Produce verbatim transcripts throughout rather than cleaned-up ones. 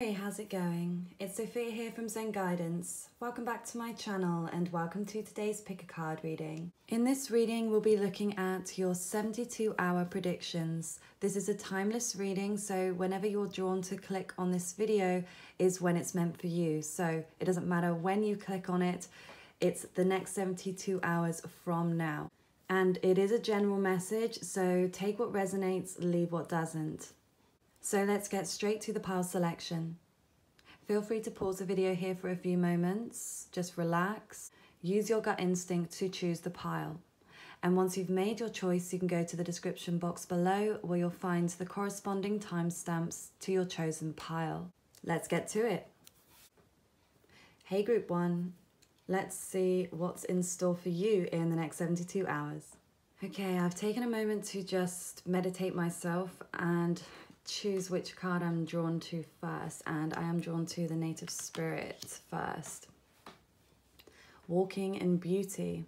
Hey, how's it going? It's Sophia here from Zen Guidance. Welcome back to my channel and welcome to today's Pick a Card reading. In this reading, we'll be looking at your seventy-two hour predictions. This is a timeless reading, so whenever you're drawn to click on this video is when it's meant for you. So it doesn't matter when you click on it, it's the next seventy-two hours from now. And it is a general message, so take what resonates, leave what doesn't. So let's get straight to the pile selection. Feel free to pause the video here for a few moments, just relax, use your gut instinct to choose the pile. And once you've made your choice, you can go to the description box below where you'll find the corresponding timestamps to your chosen pile. Let's get to it. Hey group one, let's see what's in store for you in the next seventy-two hours. Okay, I've taken a moment to just meditate myself and choose which card I'm drawn to first, and I am drawn to the Native Spirit first. Walking in beauty.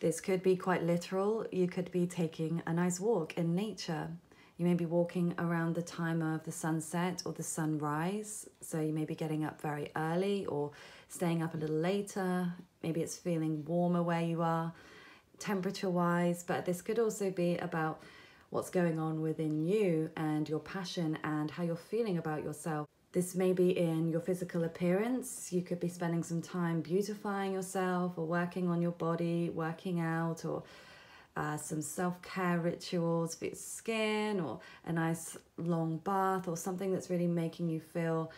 This could be quite literal. You could be taking a nice walk in nature. You may be walking around the time of the sunset or the sunrise, so you may be getting up very early or staying up a little later. Maybe it's feeling warmer where you are, temperature-wise, but this could also be about what's going on within you and your passion and how you're feeling about yourself. This may be in your physical appearance. You could be spending some time beautifying yourself or working on your body, working out, or uh, some self-care rituals, if it's skin or a nice long bath or something that's really making you feel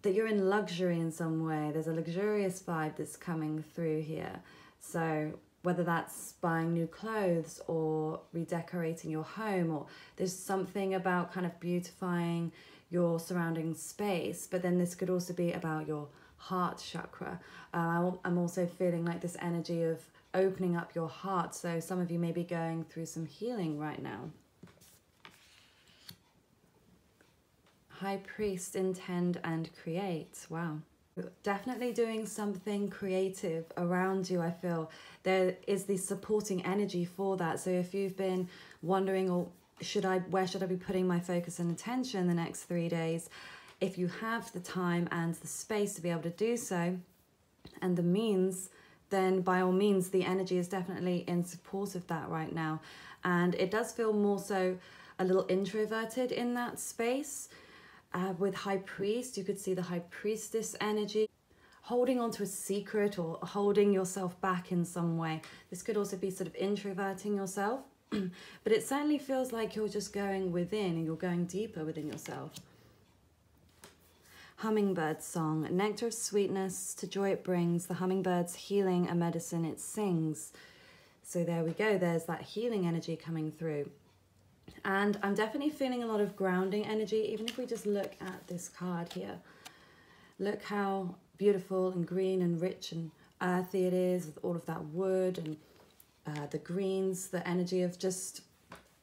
that you're in luxury in some way. There's a luxurious vibe that's coming through here. So whether that's buying new clothes or redecorating your home, or there's something about kind of beautifying your surrounding space, but then this could also be about your heart chakra. Uh, I'm also feeling like this energy of opening up your heart, so some of you may be going through some healing right now. High Priest, intend and create, wow. Definitely doing something creative around you. I feel there is the supporting energy for that. So if you've been wondering, or should I, where should I be putting my focus and attention the next three days? If you have the time and the space to be able to do so, and the means, then by all means, the energy is definitely in support of that right now. And it does feel more so a little introverted in that space. Uh, with High Priest, you could see the High Priestess energy, holding on to a secret or holding yourself back in some way. This could also be sort of introverting yourself, but it certainly feels like you're just going within and you're going deeper within yourself. Hummingbird song, nectar of sweetness, to joy it brings, the hummingbird's healing, a medicine it sings. So there we go, there's that healing energy coming through. And I'm definitely feeling a lot of grounding energy, even if we just look at this card here. Look how beautiful and green and rich and earthy it is, with all of that wood and uh, the greens, the energy of just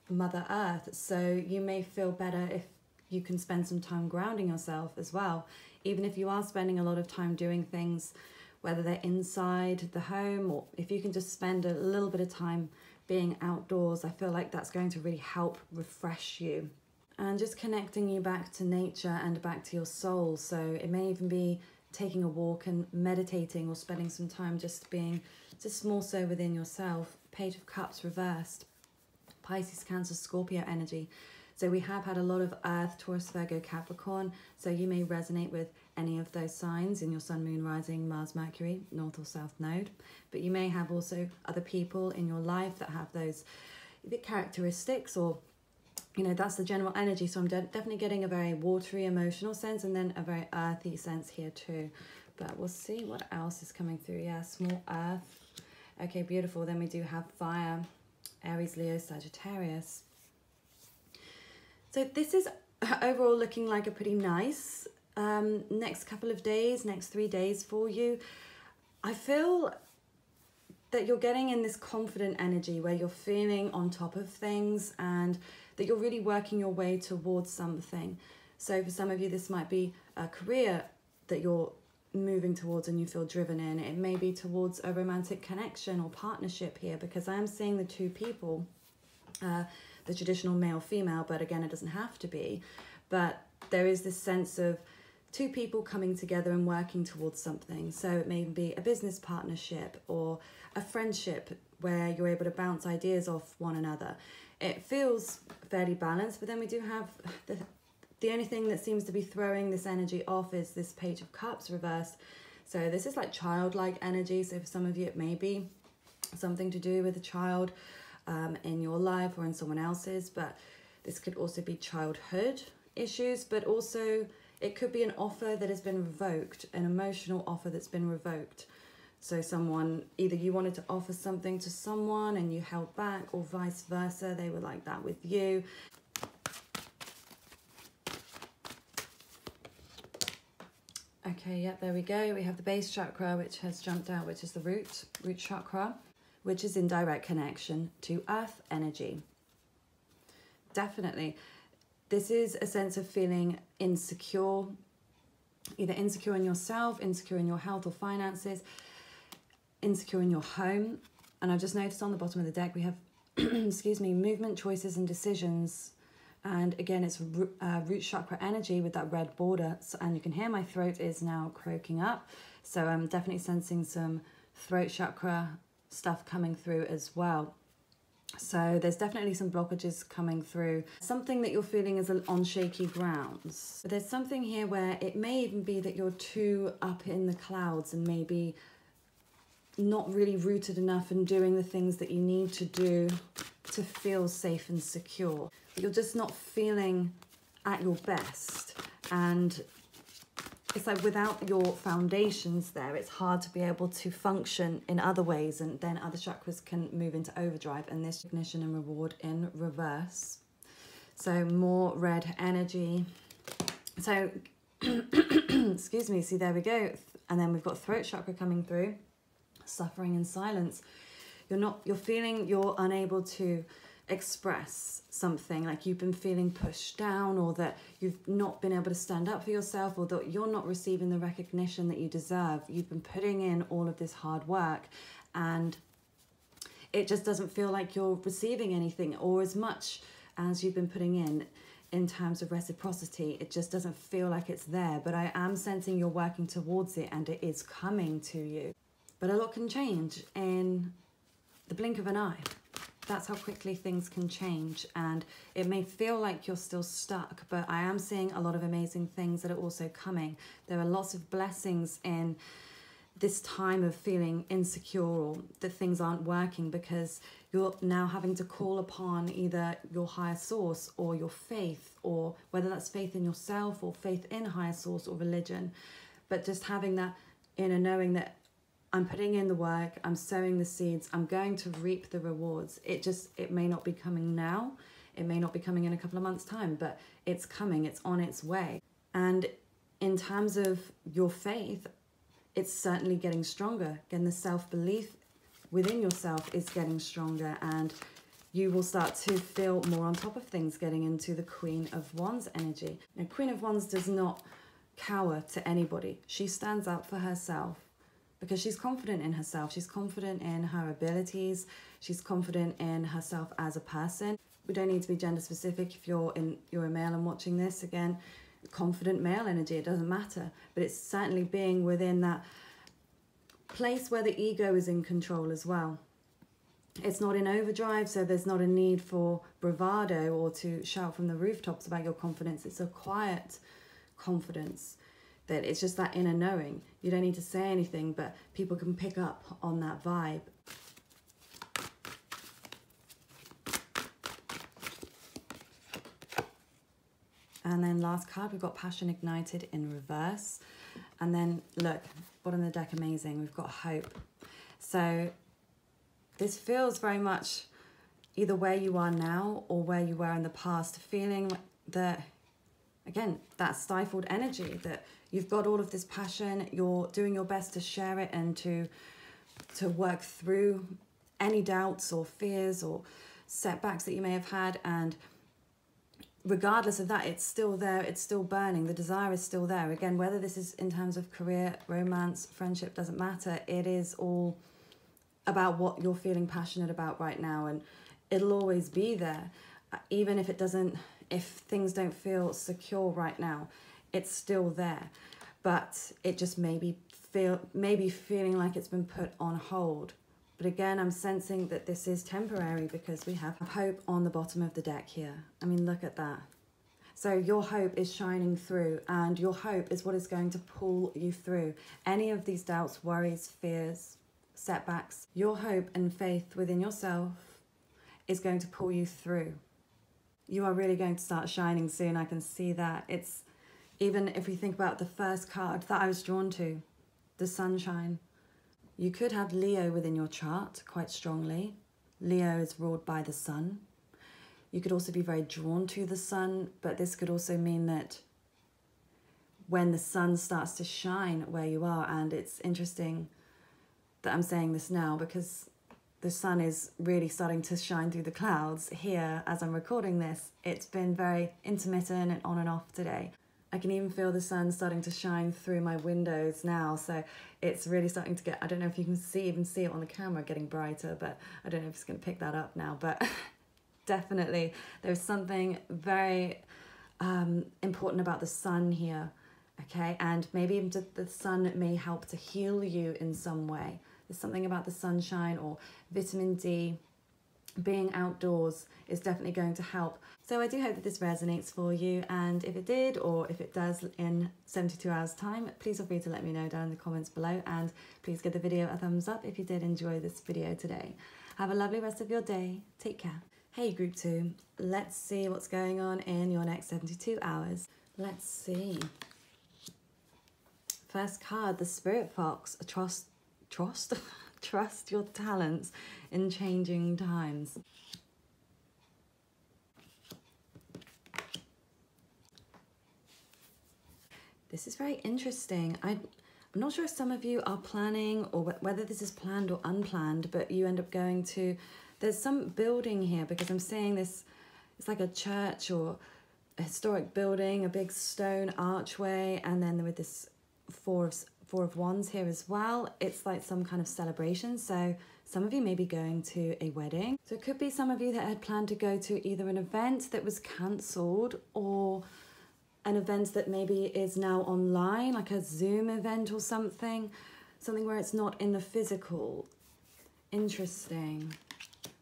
Mother Earth. So you may feel better if you can spend some time grounding yourself as well, even if you are spending a lot of time doing things, whether they're inside the home or if you can just spend a little bit of time being outdoors. I feel like that's going to really help refresh you and just connecting you back to nature and back to your soul. So it may even be taking a walk and meditating or spending some time just being just more so within yourself. Page of Cups reversed, Pisces, Cancer, Scorpio energy. So we have had a lot of Earth, Taurus, Virgo, Capricorn, so you may resonate with any of those signs in your Sun, Moon, Rising, Mars, Mercury, North or South Node. But you may have also other people in your life that have those characteristics, or, you know, that's the general energy. So I'm de definitely getting a very watery emotional sense and then a very earthy sense here too. But we'll see what else is coming through. Yeah, small Earth. Okay, beautiful. Then we do have fire, Aries, Leo, Sagittarius. So this is overall looking like a pretty nice um, next couple of days, next three days for you. I feel that you're getting in this confident energy where you're feeling on top of things and that you're really working your way towards something. So for some of you, this might be a career that you're moving towards and you feel driven in. It may be towards a romantic connection or partnership here, because I am seeing the two people, uh, the traditional male-female, but again, it doesn't have to be. But there is this sense of two people coming together and working towards something. So it may be a business partnership or a friendship where you're able to bounce ideas off one another. It feels fairly balanced, but then we do have the, the only thing that seems to be throwing this energy off is this Page of Cups reversed. So this is like childlike energy. So for some of you, it may be something to do with a child um, in your life or in someone else's, but this could also be childhood issues, but also it could be an offer that has been revoked, an emotional offer that's been revoked. So someone, either you wanted to offer something to someone and you held back, or vice versa, they were like that with you. Okay, yep, there we go. We have the base chakra, which has jumped out, which is the root, root chakra, which is in direct connection to earth energy. Definitely. This is a sense of feeling insecure, either insecure in yourself, insecure in your health or finances, insecure in your home. And I've just noticed on the bottom of the deck we have, excuse me, movement, choices and decisions. And again, it's uh, root chakra energy with that red border. So, and you can hear my throat is now croaking up. So I'm definitely sensing some throat chakra stuff coming through as well. So there's definitely some blockages coming through. Something that you're feeling is on shaky grounds. But there's something here where it may even be that you're too up in the clouds and maybe not really rooted enough and doing the things that you need to do to feel safe and secure. You're just not feeling at your best. And it's like without your foundations there, it's hard to be able to function in other ways, and then other chakras can move into overdrive, and this recognition and reward in reverse. So more red energy. So, excuse me, see, there we go. And then we've got throat chakra coming through, suffering in silence. You're not, you're feeling you're unable to express something, like you've been feeling pushed down, or that you've not been able to stand up for yourself, or that you're not receiving the recognition that you deserve. You've been putting in all of this hard work and it just doesn't feel like you're receiving anything, or as much as you've been putting in in terms of reciprocity, it just doesn't feel like it's there. But I am sensing you're working towards it and it is coming to you. But a lot can change in the blink of an eye. That's how quickly things can change, and it may feel like you're still stuck, but I am seeing a lot of amazing things that are also coming. There are lots of blessings in this time of feeling insecure or that things aren't working, because you're now having to call upon either your higher source or your faith, or whether that's faith in yourself or faith in higher source or religion. But just having that inner knowing that I'm putting in the work, I'm sowing the seeds, I'm going to reap the rewards. It just, it may not be coming now, it may not be coming in a couple of months' time, but it's coming, it's on its way. And in terms of your faith, it's certainly getting stronger. Again, the self-belief within yourself is getting stronger, and you will start to feel more on top of things, getting into the Queen of Wands energy. Now, Queen of Wands does not cower to anybody. She stands up for herself, because she's confident in herself, she's confident in her abilities, she's confident in herself as a person. We don't need to be gender specific. If you're in, you're a male and watching this, again, confident male energy, it doesn't matter. But it's certainly being within that place where the ego is in control as well. It's not in overdrive, so there's not a need for bravado or to shout from the rooftops about your confidence. It's a quiet confidence. That it's just that inner knowing. You don't need to say anything, but people can pick up on that vibe. And then last card, we've got Passion Ignited in reverse. And then look, bottom of the deck, amazing. We've got Hope. So this feels very much either where you are now or where you were in the past, feeling that, again, that stifled energy, that you've got all of this passion, you're doing your best to share it and to, to work through any doubts or fears or setbacks that you may have had. And regardless of that, it's still there, it's still burning, the desire is still there. Again, whether this is in terms of career, romance, friendship, doesn't matter. It is all about what you're feeling passionate about right now, and it'll always be there, even if it doesn't if things don't feel secure right now, it's still there, but it just maybe feel maybe feeling like it's been put on hold. But again, I'm sensing that this is temporary because we have hope on the bottom of the deck here. I mean, look at that. So your hope is shining through, and your hope is what is going to pull you through any of these doubts, worries, fears, setbacks. Your hope and faith within yourself is going to pull you through. You are really going to start shining soon. I can see that. It's even if we think about the first card that I was drawn to, the sunshine. You could have Leo within your chart quite strongly. Leo is ruled by the sun. You could also be very drawn to the sun, but this could also mean that when the sun starts to shine where you are, and it's interesting that I'm saying this now because the sun is really starting to shine through the clouds here as I'm recording this. It's been very intermittent and on and off today. I can even feel the sun starting to shine through my windows now, so it's really starting to get, I don't know if you can see even see it on the camera getting brighter, but I don't know if it's going to pick that up now, but definitely there's something very um, important about the sun here, okay? And maybe even the sun may help to heal you in some way. There's something about the sunshine or vitamin D. Being outdoors is definitely going to help. So I do hope that this resonates for you, and if it did, or if it does in seventy-two hours time, please feel free to let me know down in the comments below, and please give the video a thumbs up if you did enjoy this video today. Have a lovely rest of your day. Take care. Hey group two, let's see what's going on in your next seventy-two hours. Let's see. First card, the Spirit Fox. Trust, trust? Trust your talents in changing times. This is very interesting. I, I'm not sure if some of you are planning or wh whether this is planned or unplanned, but you end up going to, there's some building here because I'm seeing this, it's like a church or a historic building, a big stone archway, and then with this four of Four of Wands here as well. It's like some kind of celebration, so some of you may be going to a wedding. So it could be some of you that had planned to go to either an event that was cancelled or an event that maybe is now online, like a Zoom event or something, something where it's not in the physical. Interesting.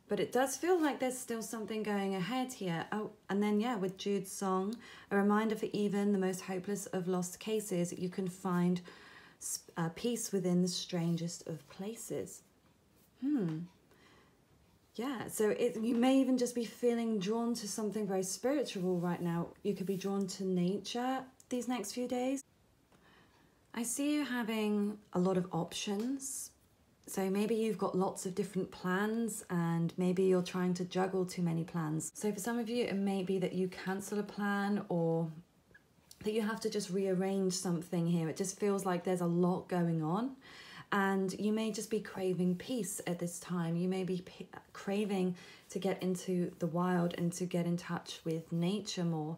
But it does feel like there's still something going ahead here. Oh, and then, yeah, with Jude's song, a reminder for even the most hopeless of lost cases, you can find Uh, peace within the strangest of places. Hmm. Yeah, so it, you may even just be feeling drawn to something very spiritual right now. You could be drawn to nature these next few days. I see you having a lot of options. So maybe you've got lots of different plans, and maybe you're trying to juggle too many plans. So for some of you, it may be that you cancel a plan or that you have to just rearrange something here. It just feels like there's a lot going on, and you may just be craving peace at this time. You may be p craving to get into the wild and to get in touch with nature more.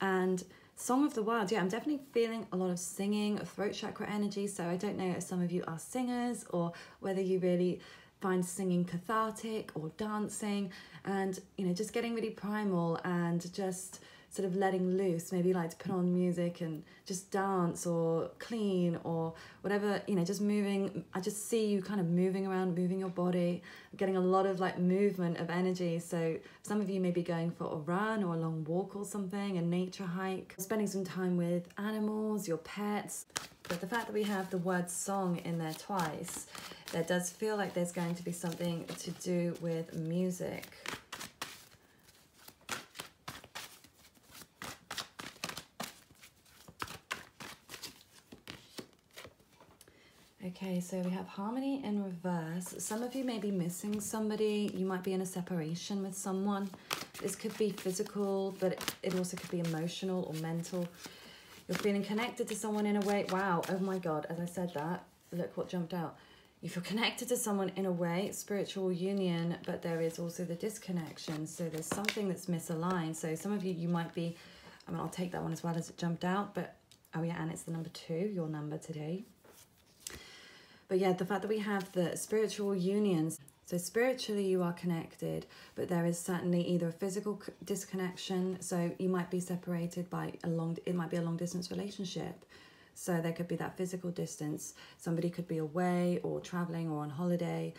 And Song of the Wild, yeah, I'm definitely feeling a lot of singing, throat chakra energy, so I don't know if some of you are singers or whether you really find singing cathartic or dancing, and, you know, just getting really primal and just sort of letting loose. Maybe you like to put on music and just dance or clean or whatever, you know, just moving. I just see you kind of moving around, moving your body, getting a lot of like movement of energy. So some of you may be going for a run or a long walk or something, a nature hike, spending some time with animals, your pets. But the fact that we have the word song in there twice, that does feel like there's going to be something to do with music. Okay, so we have harmony in reverse. Some of you may be missing somebody. You might be in a separation with someone. This could be physical, but it also could be emotional or mental. You're feeling connected to someone in a way. Wow, oh my God, as I said that, look what jumped out. You feel connected to someone in a way, spiritual union, but there is also the disconnection. So there's something that's misaligned. So some of you, you might be, I mean, I'll take that one as well as it jumped out, but, oh yeah, and it's the number two, your number today. But yeah, the fact that we have the spiritual unions. So spiritually you are connected, but there is certainly either a physical disconnection, so you might be separated by a long, it might be a long distance relationship. So there could be that physical distance. Somebody could be away or traveling or on holiday,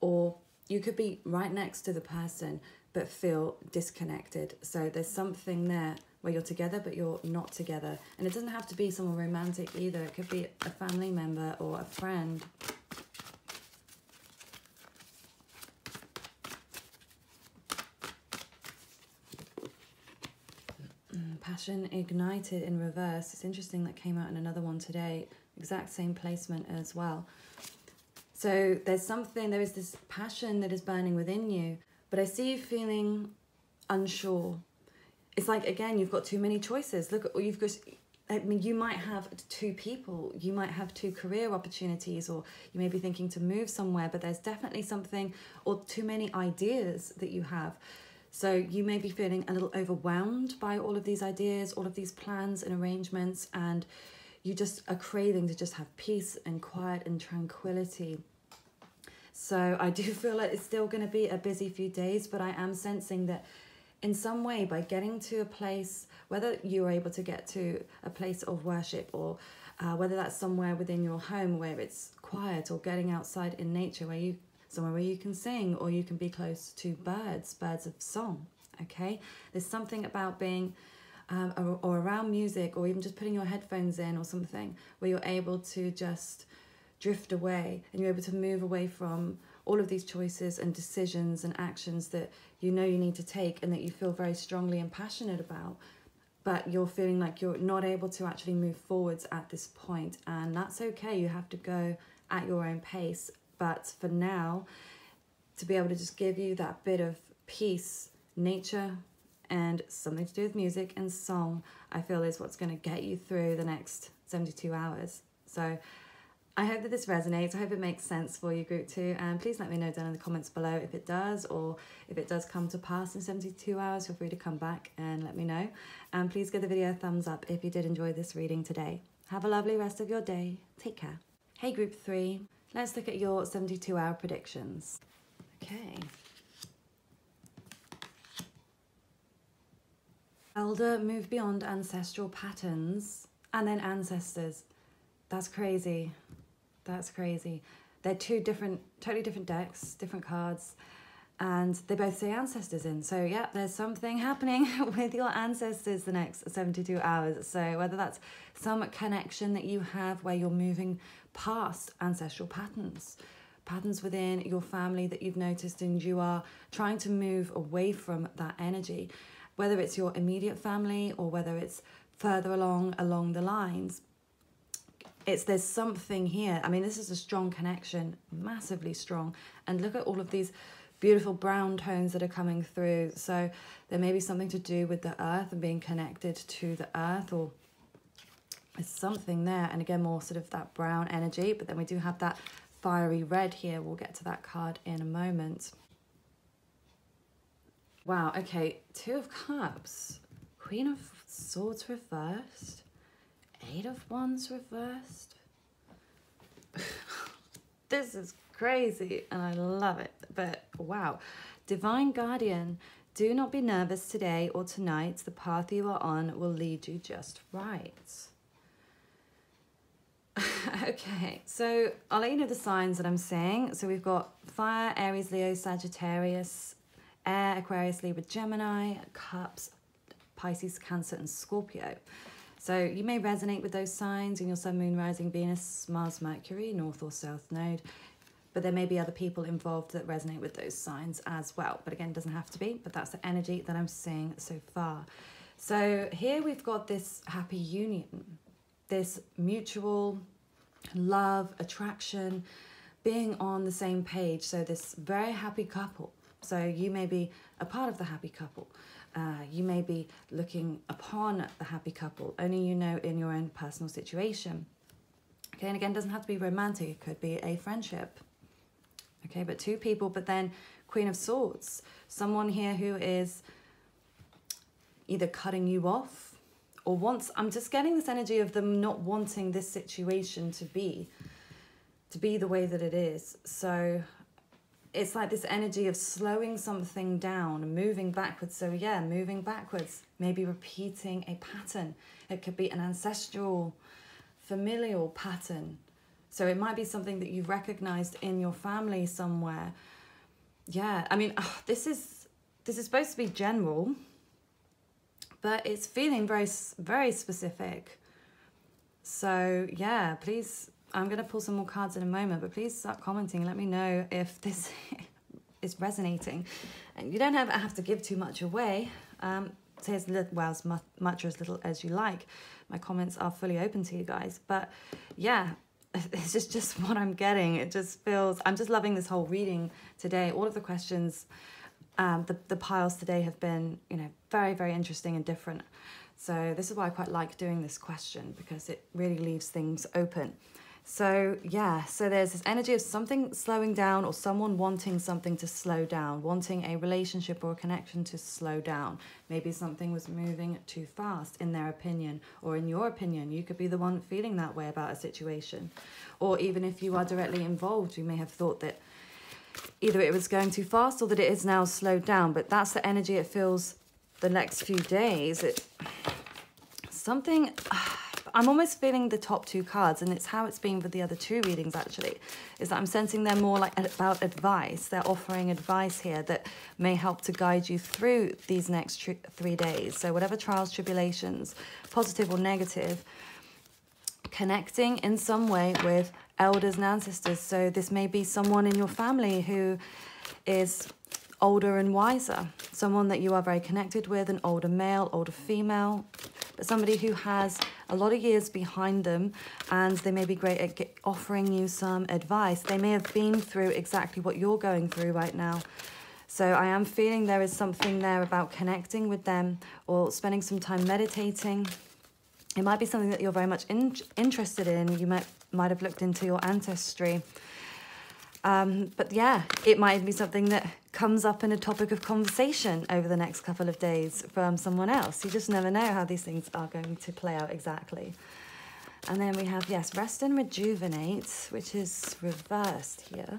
or you could be right next to the person but feel disconnected. So there's something there where you're together but you're not together. And it doesn't have to be someone romantic either. It could be a family member or a friend. Passion ignited in reverse. It's interesting that came out in another one today. Exact same placement as well. So there's something, there is this passion that is burning within you, but I see you feeling unsure. It's like, again, you've got too many choices. Look, or you've got, I mean, you might have two people, you might have two career opportunities, or you may be thinking to move somewhere, but there's definitely something, or too many ideas that you have. So you may be feeling a little overwhelmed by all of these ideas, all of these plans and arrangements, and you just are craving to just have peace and quiet and tranquility. So I do feel like it's still going to be a busy few days, but I am sensing that in some way, by getting to a place, whether you are able to get to a place of worship, or uh, whether that's somewhere within your home where it's quiet, or getting outside in nature where you somewhere where you can sing, or you can be close to birds, birds of song, okay? There's something about being, um, or, or around music, or even just putting your headphones in or something, where you're able to just drift away, and you're able to move away from all of these choices and decisions and actions that you know you need to take and that you feel very strongly and passionate about, but you're feeling like you're not able to actually move forwards at this point, and that's okay. You have to go at your own pace. But for now, to be able to just give you that bit of peace, nature, and something to do with music and song, I feel is what's going to get you through the next seventy-two hours. So I hope that this resonates. I hope it makes sense for you, group two. And please let me know down in the comments below if it does, or if it does come to pass in seventy-two hours, feel free to come back and let me know. And please give the video a thumbs up if you did enjoy this reading today. Have a lovely rest of your day. Take care. Hey, group three. Let's look at your seventy-two hour predictions. Okay. Elder, move beyond ancestral patterns, and then ancestors. That's crazy. That's crazy. They're two different, totally different decks, different cards, and they both say ancestors in. So yeah, there's something happening with your ancestors the next seventy-two hours. So whether that's some connection that you have where you're moving past ancestral patterns, patterns within your family that you've noticed and you are trying to move away from that energy, whether it's your immediate family or whether it's further along, along the lines, it's there's something here. I mean, this is a strong connection, massively strong. And look at all of these beautiful brown tones that are coming through. So there may be something to do with the earth and being connected to the earth, or there's something there. And again, more sort of that brown energy, but then we do have that fiery red here. We'll get to that card in a moment. Wow, okay, Two of Cups, Queen of Swords reversed, Eight of Wands reversed. This is crazy and I love it, but wow. Divine Guardian, do not be nervous today or tonight. The path you are on will lead you just right. Okay, so I'll let you know the signs that I'm seeing. So we've got Fire, Aries, Leo, Sagittarius, Air, Aquarius, Libra, Gemini, Cups, Pisces, Cancer, and Scorpio. So you may resonate with those signs in your Sun, Moon, Rising, Venus, Mars, Mercury, North or South Node. But there may be other people involved that resonate with those signs as well. But again, it doesn't have to be, but that's the energy that I'm seeing so far. So here we've got this happy union, this mutual love, attraction, being on the same page. So this very happy couple. So you may be a part of the happy couple. Uh, you may be looking upon the happy couple, only you know in your own personal situation. Okay, and again, it doesn't have to be romantic. It could be a friendship. Okay, but two people, but then Queen of Swords, someone here who is either cutting you off or wants, I'm just getting this energy of them not wanting this situation to be, to be the way that it is. So it's like this energy of slowing something down and moving backwards. So yeah, moving backwards, maybe repeating a pattern. It could be an ancestral, familial pattern. So it might be something that you've recognized in your family somewhere. Yeah, I mean, oh, this is this is supposed to be general, but it's feeling very, very specific. So yeah, please, I'm going to pull some more cards in a moment, but please start commenting. Let me know if this is resonating. And you don't have, have to give too much away. Um, say as little, well, as much or as little as you like. My comments are fully open to you guys. But yeah, this is just what I'm getting. It just feels, I'm just loving this whole reading today. All of the questions, um, the, the piles today have been, you know, very, very interesting and different. So this is why I quite like doing this question, because it really leaves things open. So yeah, so there's this energy of something slowing down or someone wanting something to slow down, wanting a relationship or a connection to slow down. Maybe something was moving too fast in their opinion, or in your opinion. You could be the one feeling that way about a situation. Or even if you are directly involved, you may have thought that either it was going too fast or that it is now slowed down. But that's the energy it feels the next few days. It, something... I'm almost feeling the top two cards, and it's how it's been with the other two readings actually, is that I'm sensing they're more like about advice. They're offering advice here that may help to guide you through these next three days. So whatever trials, tribulations, positive or negative, connecting in some way with elders and ancestors. So this may be someone in your family who is older and wiser, someone that you are very connected with, an older male, older female, but somebody who has a lot of years behind them, and they may be great at get, offering you some advice. They may have been through exactly what you're going through right now. So I am feeling there is something there about connecting with them or spending some time meditating. It might be something that you're very much in, interested in. You might, might have looked into your ancestry. Um, but yeah, it might be something that comes up in a topic of conversation over the next couple of days from someone else. You just never know how these things are going to play out exactly. And then we have, yes, rest and rejuvenate, which is reversed here.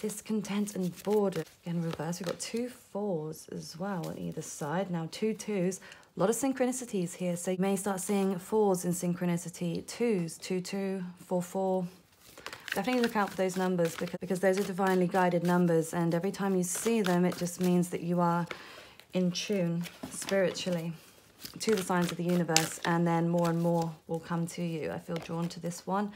Discontent and boredom, again, reversed. We've got two fours as well on either side. Now two twos, a lot of synchronicities here. So you may start seeing fours in synchronicity, twos, two, two, four, four. Definitely look out for those numbers, because, because those are divinely guided numbers, and every time you see them, it just means that you are in tune spiritually to the signs of the universe, and then more and more will come to you. I feel drawn to this one.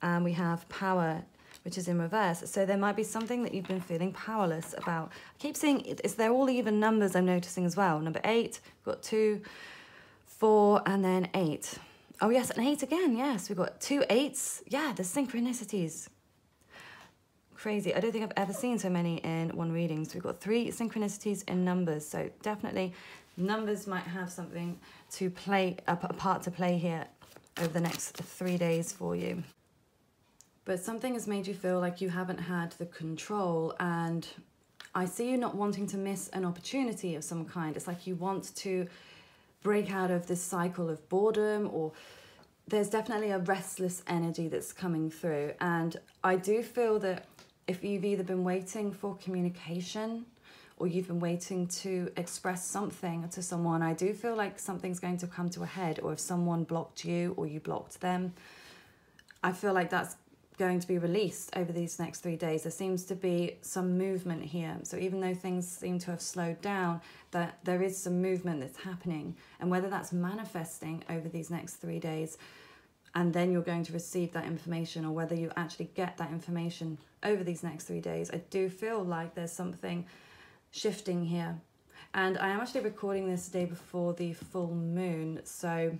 Um, we have power, which is in reverse. So there might be something that you've been feeling powerless about. I keep seeing, it's, they're all even numbers I'm noticing as well. Number eight, we've got two, four, and then eight. Oh yes, an eight again, yes. We've got two eights. Yeah, the synchronicities. Crazy. I don't think I've ever seen so many in one reading. So we've got three synchronicities in numbers. So definitely numbers might have something to play, a part to play here over the next three days for you. But something has made you feel like you haven't had the control, and I see you not wanting to miss an opportunity of some kind. It's like you want to break out of this cycle of boredom, or there's definitely a restless energy that's coming through. And I do feel that if you've either been waiting for communication or you've been waiting to express something to someone, I do feel like something's going to come to a head, or if someone blocked you or you blocked them, I feel like that's going to be released over these next three days. There seems to be some movement here. So even though things seem to have slowed down, that there is some movement that's happening, and whether that's manifesting over these next three days and then you're going to receive that information, or whether you actually get that information over these next three days, I do feel like there's something shifting here. And I am actually recording this the day before the full moon. So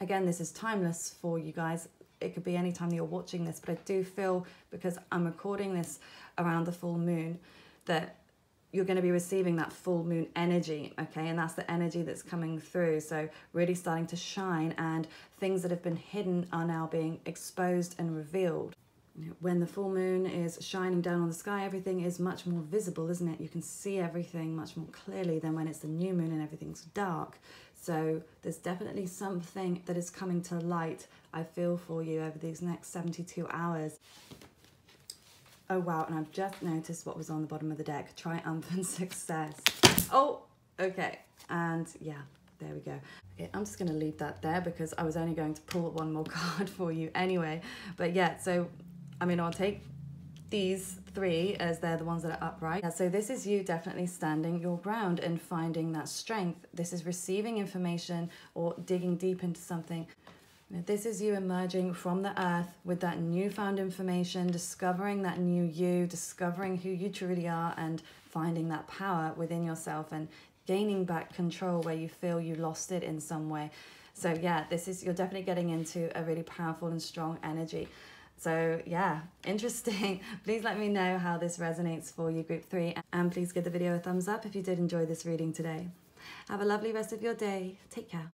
again, this is timeless for you guys. It could be any time you're watching this, but I do feel, because I'm recording this around the full moon, that you're going to be receiving that full moon energy, okay? And that's the energy that's coming through. So really starting to shine, and things that have been hidden are now being exposed and revealed. When the full moon is shining down on the sky, everything is much more visible, isn't it? You can see everything much more clearly than when it's the new moon and everything's dark. So there's definitely something that is coming to light, I feel, for you over these next seventy-two hours. Oh, wow. And I've just noticed what was on the bottom of the deck. Triumphant success. Oh, okay. And yeah, there we go. Okay, I'm just going to leave that there because I was only going to pull one more card for you anyway. But yeah, so, I mean, I'll take these three as they're the ones that are upright. Yeah, so this is you definitely standing your ground and finding that strength. This is receiving information or digging deep into something. Now, this is you emerging from the earth with that newfound information, discovering that new you, discovering who you truly are and finding that power within yourself and gaining back control where you feel you lost it in some way. So yeah, this is, you're definitely getting into a really powerful and strong energy. So yeah, interesting. Please let me know how this resonates for you, group three, and please give the video a thumbs up if you did enjoy this reading today. Have a lovely rest of your day. Take care.